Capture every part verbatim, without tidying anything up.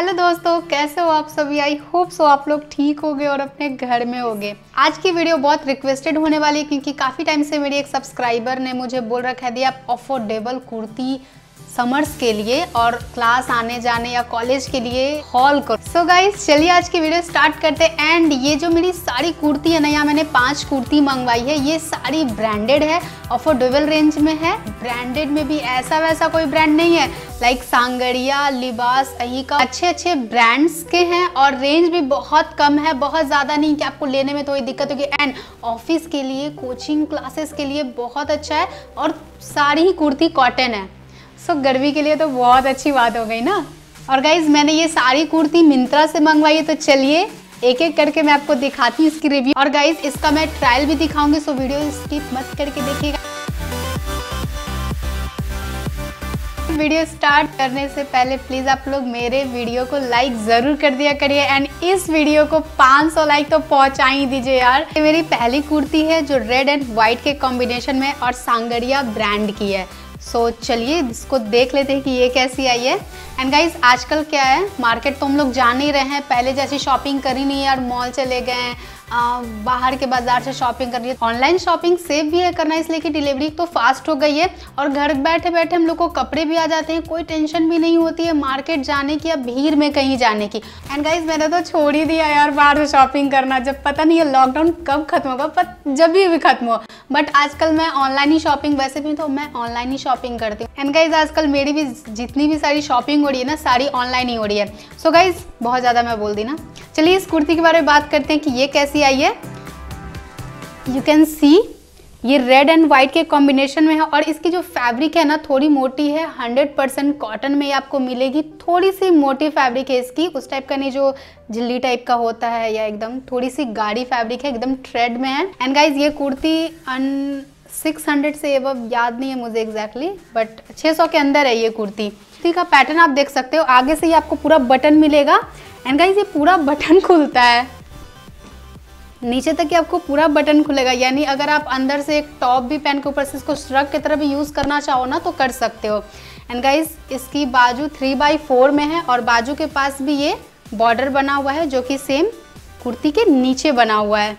Hello दोस्तों, कैसे हो आप सभी। आई होप सो आप लोग ठीक होगे और अपने घर में होगे। आज की वीडियो बहुत रिक्वेस्टेड होने वाली है क्योंकि काफ़ी टाइम से मेरी एक सब्सक्राइबर ने मुझे बोल रखा है दी आप अफोर्डेबल कुर्ती समर्स के लिए और क्लास आने जाने या कॉलेज के लिए हॉल करो। सो गाइज चलिए आज की वीडियो स्टार्ट करते हैं। एंड ये जो मेरी सारी कुर्ती है ना, यहाँ मैंने पाँच कुर्ती मंगवाई है, ये सारी ब्रांडेड है, अफोर्डेबल रेंज में है। ब्रांडेड में भी ऐसा वैसा कोई ब्रांड नहीं है, लाइक like सांगड़िया, लिबास, अहिका, अच्छे अच्छे ब्रांड्स के हैं और रेंज भी बहुत कम है, बहुत ज़्यादा नहीं कि आपको लेने में थोड़ी दिक्कत होगी। एंड ऑफिस के लिए, कोचिंग क्लासेस के लिए बहुत अच्छा है और सारी ही कुर्ती कॉटन है। सो so, गर्मी के लिए तो बहुत अच्छी बात हो गई ना। और गाइज मैंने ये सारी कुर्ती मिंत्रा से मंगवाई है, तो चलिए एक एक करके मैं आपको दिखाती हूँ इसकी रिव्यू। और गाइज इसका मैं ट्रायल भी दिखाऊंगी, सो वीडियो स्किप मत करके देखिएगा। वीडियो स्टार्ट करने से पहले प्लीज़ आप लोग मेरे वीडियो को लाइक ज़रूर कर दिया करिए एंड इस वीडियो को पाँच सौ लाइक तो पहुँचा ही दीजिए यार। ये मेरी पहली कुर्ती है जो रेड एंड वाइट के कॉम्बिनेशन में और सांगड़िया ब्रांड की है। सो so, चलिए इसको देख लेते हैं कि ये कैसी आई है। एंड गाइज आजकल क्या है, मार्केट तो हम लोग जा नहीं रहे हैं, पहले जैसी शॉपिंग करी नहीं यार, मॉल चले गए हैं, आ, बाहर के बाजार से शॉपिंग कर रही है। ऑनलाइन शॉपिंग सेफ भी है करना, इसलिए कि डिलीवरी तो फास्ट हो गई है और घर बैठे बैठे हम लोग को कपड़े भी आ जाते हैं, कोई टेंशन भी नहीं होती है मार्केट जाने की या भीड़ में कहीं जाने की। एंड गाइज मैंने तो छोड़ ही दिया यार बाहर से शॉपिंग करना, जब पता नहीं है लॉकडाउन कब खत्म होगा, पर जब भी खत्म हो। बट आजकल मैं ऑनलाइन ही शॉपिंग, वैसे भी तो मैं ऑनलाइन ही शॉपिंग करती हूँ। एंड गाइज आजकल मेरी भी जितनी भी सारी शॉपिंग हो रही है ना, सारी ऑनलाइन ही हो रही है। सो so गाइज बहुत ज़्यादा मैं बोल दी ना। चलिए इस कुर्ती के बारे में बात करते हैं कि ये कैसी आई है। यू कैन सी ये रेड एंड वाइट के कॉम्बिनेशन में है और इसकी जो फैब्रिक है ना थोड़ी मोटी है, हंड्रेड परसेंट कॉटन में आपको मिलेगी। थोड़ी सी मोटी फैब्रिक है इसकी, उस टाइप का नहीं जो झिल्ली टाइप का होता है, या एकदम थोड़ी सी गाढ़ी फैब्रिक है, एकदम थ्रेड में है। एंड गाइज ये कुर्ती अन सिक्स हंड्रेड से एवब, याद नहीं है मुझे एग्जैक्टली exactly, बट छह सौ के अंदर है ये कुर्ती। कुर्ती का पैटर्न आप देख सकते हो, आगे से ही आपको पूरा बटन मिलेगा। एंड गाइज ये पूरा बटन खुलता है, नीचे तक ही आपको पूरा बटन खुलेगा, यानी अगर आप अंदर से एक टॉप भी पहन के ऊपर से इसको श्रग की तरह भी यूज़ करना चाहो ना तो कर सकते हो। एंड गाइज इसकी बाजू थ्री बाई फोर में है और बाजू के पास भी ये बॉर्डर बना हुआ है जो कि सेम कुर्ती के नीचे बना हुआ है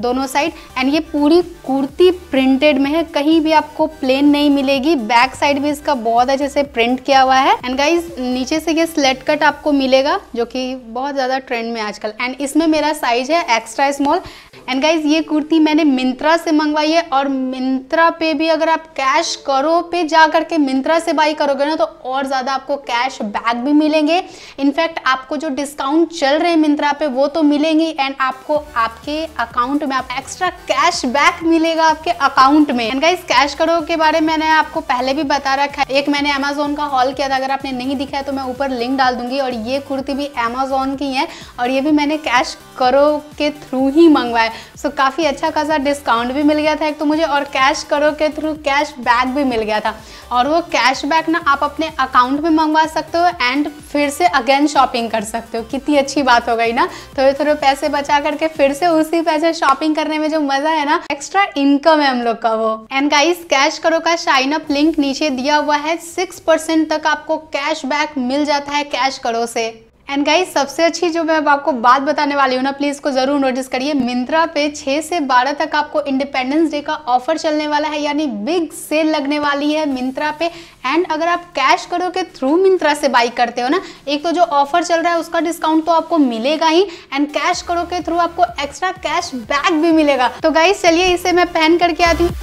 दोनों साइड। एंड ये पूरी कुर्ती प्रिंटेड में है, कहीं भी आपको प्लेन नहीं मिलेगी। बैक साइड भी इसका बहुत अच्छे से प्रिंट किया हुआ है। एंड गाइज नीचे से ये स्लेट कट आपको मिलेगा जो कि बहुत ज़्यादा ट्रेंड में आजकल। एंड इसमें मेरा साइज है एक्स्ट्रा स्मॉल। एंड गाइज ये कुर्ती मैंने मिंत्रा से मंगवाई है और मिंत्रा पे भी अगर आप कैश करो पे जा करके मिंत्रा से बाई करोगे ना तो और ज़्यादा आपको कैश बैक भी मिलेंगे। इनफैक्ट आपको जो डिस्काउंट चल रहे हैं मिंत्रा पे वो तो मिलेंगे एंड आपको आपके अकाउंट में आप एक्स्ट्रा कैश बैक मिलेगा आपके अकाउंट में। एंड गाइज कैश करो के बारे में मैंने आपको पहले भी बता रखा है, एक मैंने अमेजोन का हॉल किया था, अगर आपने नहीं दिखा है तो मैं ऊपर लिंक डाल दूंगी। और ये कुर्ती भी अमेजोन की है और ये भी मैंने कैश करो के थ्रू ही मंगवाया। सो so, काफ़ी अच्छा खासा डिस्काउंट भी मिल गया था एक तो मुझे, और कैश करो के थ्रू कैश बैक भी मिल गया था। और वो कैश बैक ना आप अपने अकाउंट में मंगवा सकते हो एंड फिर से अगेन शॉपिंग कर सकते हो। कितनी अच्छी बात हो गई ना, थोड़े थोड़े पैसे बचा करके फिर से उसी पैसे शॉपिंग करने में जो मज़ा है ना, एक्स्ट्रा इनकम है हम लोग का वो। एंड गाइस कैश करो का शाइन अप लिंक नीचे दिया हुआ है, सिक्स परसेंट तक आपको कैश बैक मिल जाता है कैश करो से। एंड गाइज सबसे अच्छी जो मैं आपको बात बताने वाली हूँ ना, प्लीज़ को ज़रूर नोटिस करिए, मिंत्रा पे छह से बारह तक आपको इंडिपेंडेंस डे का ऑफर चलने वाला है, यानी बिग सेल लगने वाली है मिंत्रा पे। एंड अगर आप कैश करो के थ्रू मिंत्रा से बाई करते हो ना, एक तो जो ऑफर चल रहा है उसका डिस्काउंट तो आपको मिलेगा ही, एंड कैश करो के थ्रू आपको एक्स्ट्रा कैश बैक भी मिलेगा। तो गाइज चलिए इसे मैं पहन करके आती हूँ।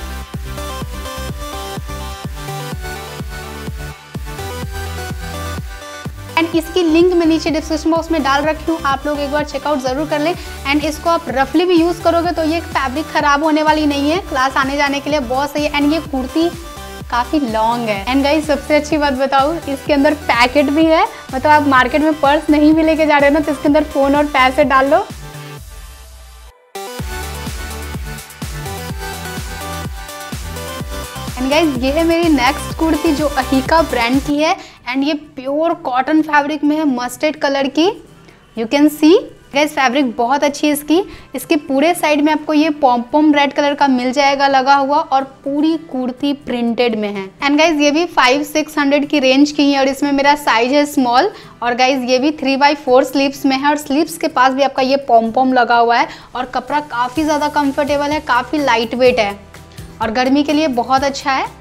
एंड इसकी लिंक मैं नीचे डिस्क्रिप्शन बॉक्स में डाल रखी हूँ, आप लोग एक बार चेकआउट ज़रूर कर लें। एंड इसको आप रफली भी यूज़ करोगे तो ये फैब्रिक ख़राब होने वाली नहीं है, क्लास आने जाने के लिए बहुत सही है। एंड ये कुर्ती काफ़ी लॉन्ग है। एंड गाइस सबसे अच्छी बात बताऊँ, इसके अंदर पैकेट भी है, मतलब आप मार्केट में पर्स नहीं भी लेके जा रहे हो ना तो इसके अंदर फ़ोन और पैसे डाल लो। एंड गाइज ये है मेरी नेक्स्ट कुर्ती जो अहिका ब्रांड की है एंड ये प्योर कॉटन फैब्रिक में है, मस्टर्ड कलर की। You can see guys fabric बहुत अच्छी है इसकी। इसके पूरे साइड में आपको ये पॉम्पॉम रेड कलर का मिल जाएगा लगा हुआ, और पूरी कुर्ती प्रिंटेड में है। एंड गाइस ये भी फाइव सिक्स हंड्रेड की रेंज की है, और इसमें मेरा साइज है स्मॉल। और गाइज ये भी थ्री बाई फोर स्लीव्स में है, और स्लीव्स के पास भी आपका ये पॉम्पॉम लगा हुआ है। और कपड़ा काफ़ी ज़्यादा कंफर्टेबल है, काफ़ी लाइट वेट है, और गर्मी के लिए बहुत अच्छा है।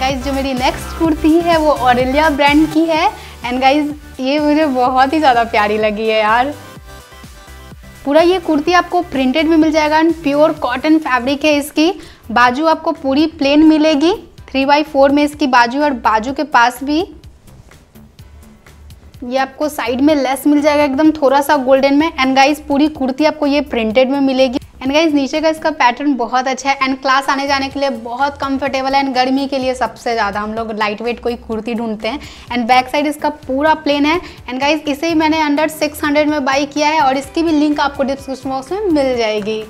गाइज जो मेरी नेक्स्ट कुर्ती है वो ऑरेलिया ब्रांड की है। एंड गाइज ये मुझे बहुत ही ज़्यादा प्यारी लगी है यार। पूरा ये कुर्ती आपको प्रिंटेड में मिल जाएगा, एंड प्योर कॉटन फैब्रिक है इसकी। बाजू आपको पूरी प्लेन मिलेगी, थ्री बाई फोर में इसकी बाजू, और बाजू के पास भी ये आपको साइड में लेस मिल जाएगा एकदम थोड़ा सा गोल्डन में। एंड गाइज पूरी कुर्ती आपको ये प्रिंटेड में मिलेगी। एंड गाइज नीचे का इसका पैटर्न बहुत अच्छा है, एंड क्लास आने जाने के लिए बहुत कंफर्टेबल है, एंड गर्मी के लिए सबसे ज़्यादा हम लोग लाइट वेट कोई कुर्ती ढूंढते हैं। एंड बैक साइड इसका पूरा प्लेन है। एंड गाइज इसे ही मैंने अंडर सिक्स हंड्रेड में बाई किया है, और इसकी भी लिंक आपको डिस्क्रिप्शन बॉक्स में मिल जाएगी।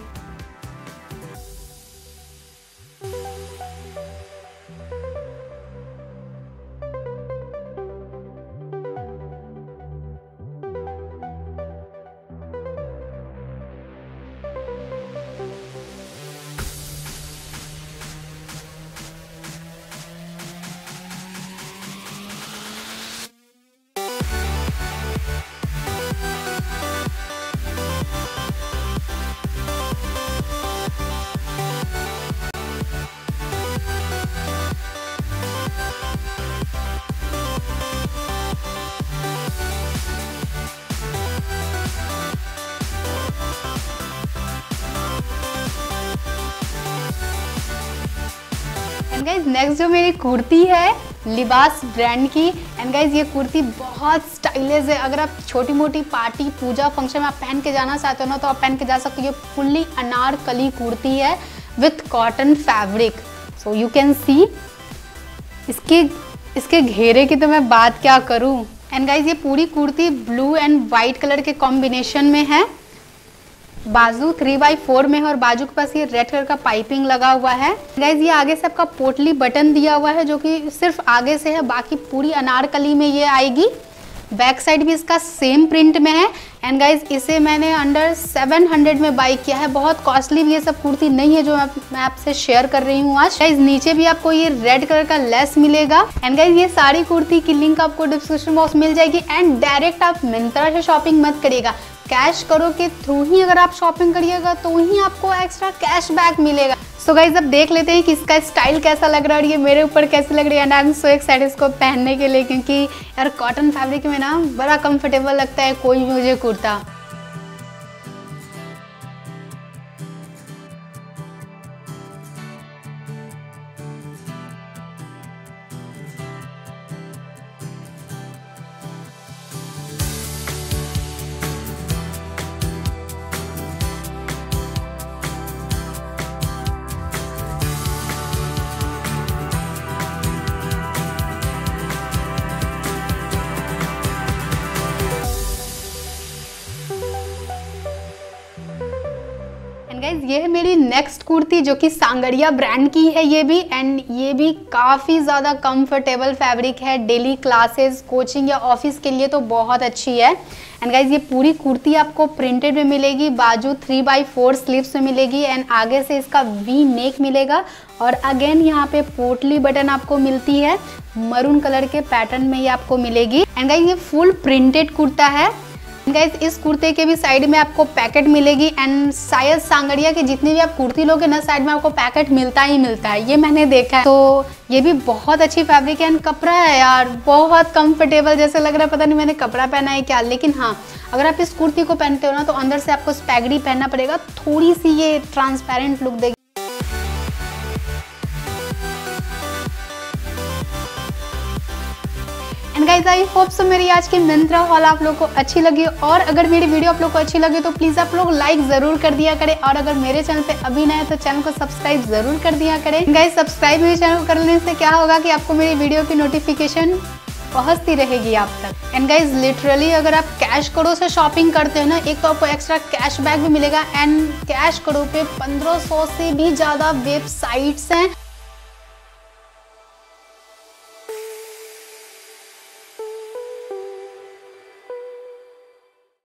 गाइज नेक्स्ट जो मेरी कुर्ती है लिबास ब्रांड की। एंड गाइज ये कुर्ती बहुत स्टाइलिश है, अगर आप छोटी मोटी पार्टी पूजा फंक्शन में आप पहन के जाना चाहते हो ना, तो आप पहन के जा सकते हो। ये फुल्ली अनारकली कुर्ती है with cotton fabric, so you can see. इसके इसके घेरे की तो मैं बात क्या करूँ। एंड गाइज ये पूरी kurti blue and white colour के कॉम्बिनेशन में है। बाजू थ्री बाई फोर में है, और बाजू के पास ये रेड कलर का पाइपिंग लगा हुआ है। गाइज ये आगे से आपका पोटली बटन दिया हुआ है, जो कि सिर्फ आगे से है, बाकी पूरी अनारकली में ये आएगी। बैक साइड भी इसका सेम प्रिंट में है। एंड गाइज इसे मैंने अंडर सेवन हंड्रेड में बाई किया है। बहुत कॉस्टली भी ये सब कुर्ती नहीं है जो मैं आपसे शेयर कर रही हूँ आज। गाइज नीचे भी आपको ये रेड कलर का लेस मिलेगा। एंड गाइज ये सारी कुर्ती की लिंक आपको डिस्क्रिप्शन बॉक्स मिल जाएगी। एंड डायरेक्ट आप मिंत्रा से शॉपिंग मत करिएगा, कैश करो के थ्रू ही अगर आप शॉपिंग करिएगा तो ही आपको एक्स्ट्रा कैश बैक मिलेगा। सो गाइज अब देख लेते हैं कि इसका स्टाइल कैसा लग रहा है, और ये मेरे ऊपर कैसे लग रही है। And I am so excited इसको पहनने के लिए, क्योंकि यार कॉटन फैब्रिक में ना बड़ा कंफर्टेबल लगता है कोई भी मुझे कुर्ता। गाइज ये है मेरी नेक्स्ट कुर्ती जो कि सांगड़िया ब्रांड की है ये भी। एंड ये भी काफ़ी ज़्यादा कंफर्टेबल फैब्रिक है, डेली क्लासेस कोचिंग या ऑफिस के लिए तो बहुत अच्छी है। एंड गाइज ये पूरी कुर्ती आपको प्रिंटेड में मिलेगी, बाजू थ्री बाई फोर स्लीव्स में मिलेगी, एंड आगे से इसका वी नेक मिलेगा, और अगेन यहाँ पे पोटली बटन आपको मिलती है। मरून कलर के पैटर्न में ये आपको मिलेगी। एंड गाइज ये फुल प्रिंटेड कुर्ता है। गाइज इस कुर्ते के भी साइड में आपको पैकेट मिलेगी। एंड शायद सांगड़िया के जितनी भी आप कुर्ती लोगे ना, साइड में आपको पैकेट मिलता ही मिलता है, ये मैंने देखा है। तो ये भी बहुत अच्छी फैब्रिक है। एंड कपड़ा है यार बहुत कंफर्टेबल, जैसे लग रहा है पता नहीं मैंने कपड़ा पहना है क्या। लेकिन हाँ, अगर आप इस कुर्ती को पहनते हो ना, तो अंदर से आपको स्पैगडी पहनना पड़ेगा, थोड़ी सी ये ट्रांसपेरेंट लुक देगी। गाइज आई होप सो मेरी आज की मिंत्रा हॉल आप लोग को अच्छी लगी, और अगर मेरी वीडियो आप लोग को अच्छी लगी तो प्लीज़ आप लोग लाइक ज़रूर कर दिया करें, और अगर मेरे चैनल पे अभी नए हैं तो चैनल को सब्सक्राइब ज़रूर कर दिया करें। गाइज सब्सक्राइब मेरे चैनल करने से क्या होगा कि आपको मेरी वीडियो की नोटिफिकेशन पहुंचती रहेगी आप तक। एंड गाइज लिटरली अगर आप कैश करो से शॉपिंग करते हैं ना, एक तो आपको एक्स्ट्रा कैशबैक भी मिलेगा, एंड कैश करो पे पंद्रह सौ से भी ज़्यादा वेबसाइट्स हैं।